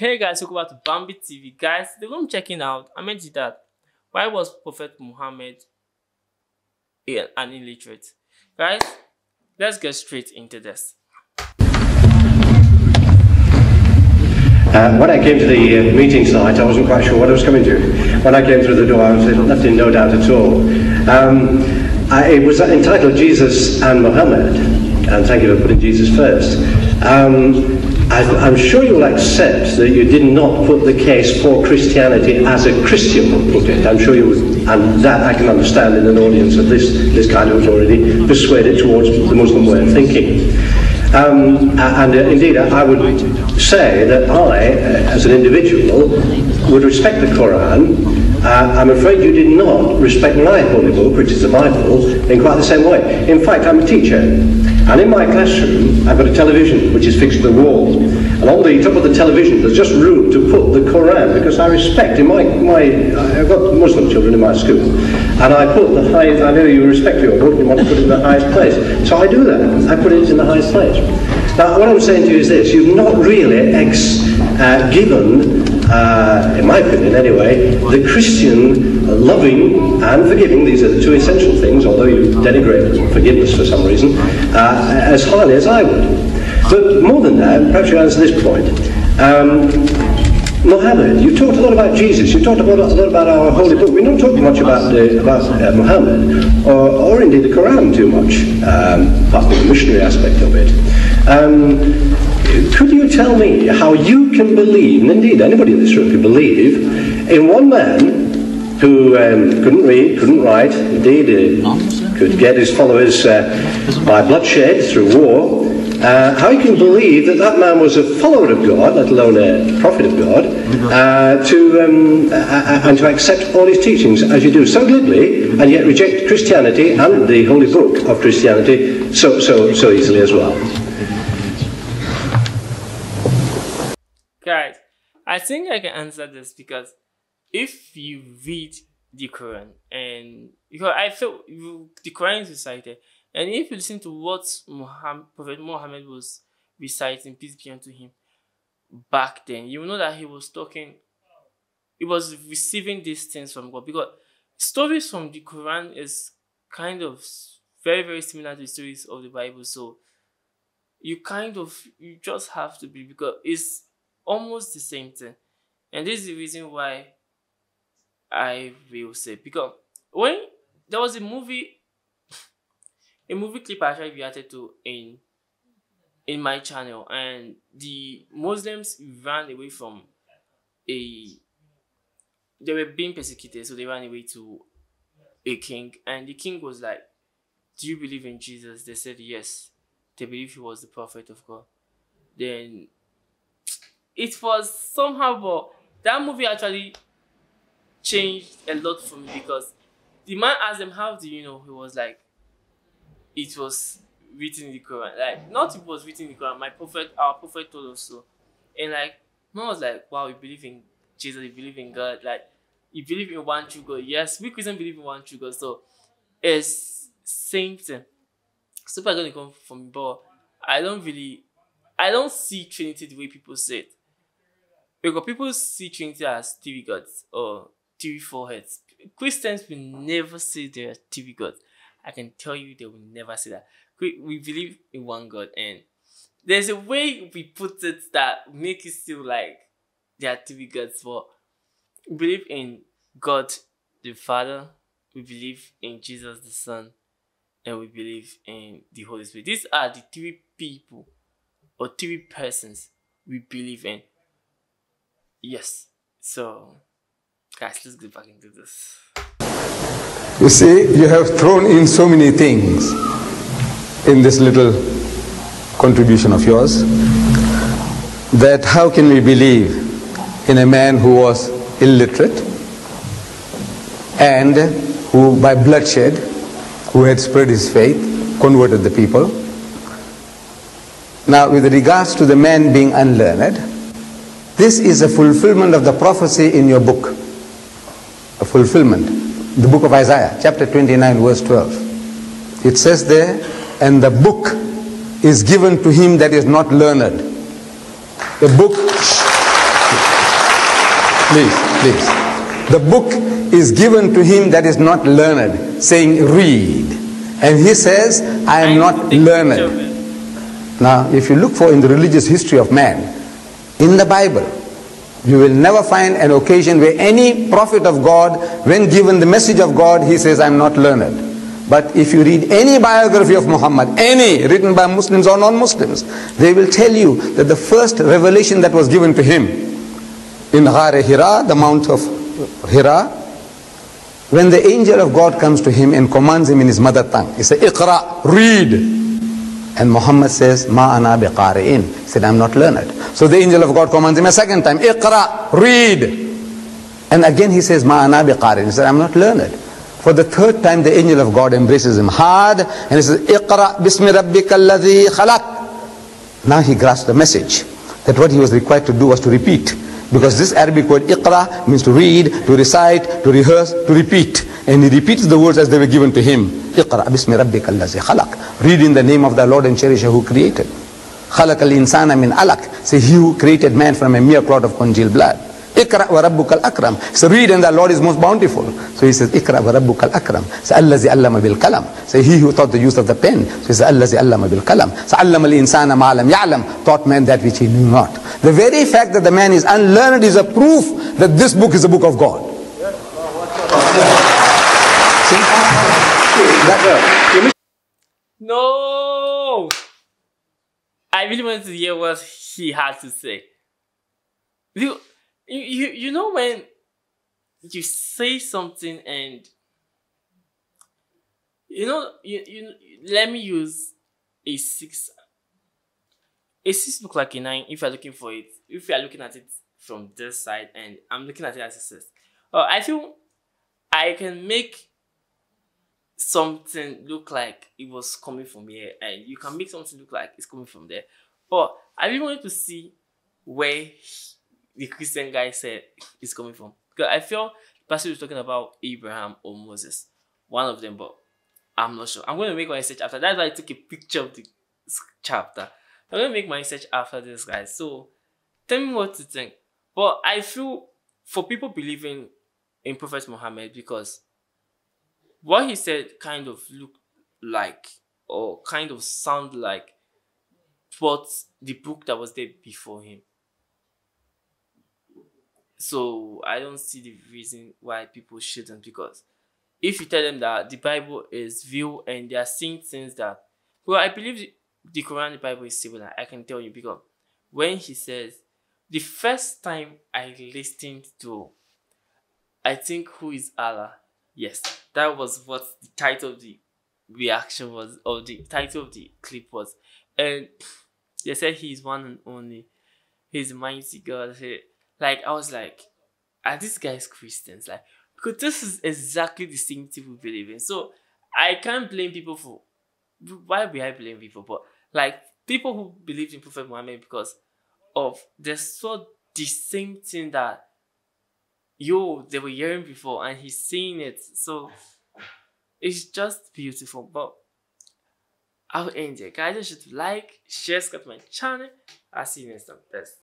Hey guys, welcome back to Bambi TV. Guys, the one I'm checking out, I meant that why was Prophet Muhammad an illiterate? Guys, let's get straight into this. When I came to the meeting site, I wasn't quite sure what I was coming to. When I came through the door, I was left in no doubt at all. It was entitled Jesus and Muhammad, and thank you for putting Jesus first. I'm sure you'll accept that you did not put the case for Christianity as a Christian would put it. I'm sure you would, and that I can understand in an audience of this kind who's already persuaded towards the Muslim way of thinking. Indeed, I would say that I, as an individual, would respect the Quran. I'm afraid you did not respect my holy book, which is the Bible, in quite the same way. In fact, I'm a teacher, and in my classroom, I've got a television which is fixed to the wall. And on the top of the television, there's just room to put the Quran, because I respect, I've got Muslim children in my school, and I put the highest, I know you respect your book, you want to put it in the highest place. So I do that, I put it in the highest place. Now, what I'm saying to you is this: you've not really given, in my opinion anyway, the Christian loving and forgiving, these are the two essential things, although you denigrate forgiveness for some reason, as highly as I would. But more than that, perhaps you answer this point. Muhammad, you talked a lot about Jesus, you talked a lot about our holy book. We don't talk much about Muhammad, or indeed the Quran too much, apart from the missionary aspect of it. Could you tell me how you can believe, and indeed anybody in this room can believe, in one man who couldn't read, couldn't write, indeed could get his followers by bloodshed through war, how you can believe that that man was a follower of God, let alone a prophet of God, and to accept all his teachings as you do so glibly, and yet reject Christianity and the holy book of Christianity so easily as well? Guys, I think I can answer this, because if you read the Quran, and because I feel the Quran is recited, and if you listen to what Prophet Muhammad was reciting, peace be unto him, back then, you know that he was talking, he was receiving these things from God. Because stories from the Quran is kind of very, very similar to the stories of the Bible. So you you just have to be, because it's almost the same thing. And this is the reason why I will say, because when there was a movie clip I actually reacted to in my channel, and the Muslims ran away from they were being persecuted, so they ran away to a king, and the king was like, "Do you believe in Jesus?" They said yes. They believed he was the prophet of God. Then it was somehow, but that movie actually changed a lot for me, because the man asked them, "How do you know?" He was like, "It was written in the Quran." Like, not it was written in the Quran, our prophet told us so. And like, man was like, "Wow, you believe in Jesus, you believe in God, like, you believe in one true God." Yes, we Christians believe in one true God, so it's same thing. Super gonna come from me, but I don't see Trinity the way people say it. Because people see Trinity as three gods or three foreheads. Christians will never say they are three gods. I can tell you they will never say that. We believe in one God, and there's a way we put it that make it feel like there are three gods. But we believe in God the Father, we believe in Jesus the Son, and we believe in the Holy Spirit. These are the three people or three persons we believe in. Yes. So, guys, let's get back into this. You see, you have thrown in so many things in this little contribution of yours, that how can we believe in a man who was illiterate and who by bloodshed, who had spread his faith, converted the people. Now with regards to the man being unlearned, this is a fulfillment of the prophecy in your book, a fulfillment. The book of Isaiah, chapter 29, verse 12. It says there, "And the book is given to him that is not learned." The book Please, please. The book is given to him that is not learned, saying, read. And he says, I am not learned. Now, if you look for in the religious history of man, in the Bible, you will never find an occasion where any prophet of God, when given the message of God, he says, I am not learned. But if you read any biography of Muhammad, any written by Muslims or non-Muslims, they will tell you that the first revelation that was given to him in Ghar-e-Hira, the Mount of Hira, when the angel of God comes to him and commands him in his mother tongue, he says, Iqra, read. And Muhammad says, Ma ana bi qari'in. He said, I'm not learned. So the angel of God commands him a second time, Iqra, read. And again he says, Ma ana bi qari'in. He said, I'm not learned. For the third time, the angel of God embraces him hard and he says, Iqra bismi rabbika alladhi khalaq. Now he grasped the message that what he was required to do was to repeat. Because this Arabic word Iqra means to read, to recite, to rehearse, to repeat. And he repeats the words as they were given to him. Iqra bismi rabbika alladhi khalaq. Read in the name of the Lord and Cherisher who created. Khalaq al-insana min alaq. Say, he who created man from a mere clot of congealed blood. Iqra wa rabbukal akram. So read and the Lord is most bountiful. So he says, Iqra wa rabbukal akram. So allazi allama bil kalam. So he who taught the use of the pen. So he says, allazi allama bil kalam. So allama al insana ma lam ya'lam. Taught man that which he knew not. The very fact that the man is unlearned is a proof that this book is a book of God. No! I really wanted to hear what he had to say. You know when you say something and you know let me use a 6. A 6 looks like a 9 if you're looking for it, if you're looking at it from this side, and I'm looking at it as a 6. I feel I can make something look like it was coming from here, and you can make something look like it's coming from there. But I really wanted to see where the Christian guy said it's coming from. Because I feel the pastor was talking about Abraham or Moses. One of them, but I'm not sure. I'm going to make my research after. That's why I took a picture of the chapter. I'm going to make my research after this, guys. So, tell me what you think. But I feel for people believing in Prophet Muhammad, because what he said kind of looked like or kind of sound like what the book that was there before him. So I don't see the reason why people shouldn't, because if you tell them that the Bible is real and they are seeing things that, well, I believe the Quran, the Bible is similar. I can tell you, because when he says, the first time I listened to, I think, Who is Allah? Yes, that was what the title of the reaction was, or the title of the clip was. And they said He is one and only. He is mighty God. Like, I was like, are these guys Christians? Like, because this is exactly the same thing we believe in. So, I can't blame people for... Why would I blame people? But, like, people who believed in Prophet Muhammad because of... They saw the same thing that, they were hearing before, and he's seeing it. So, it's just beautiful. But, I'll end it. Guys, you should like, share, subscribe to my channel. I'll see you next time. Best.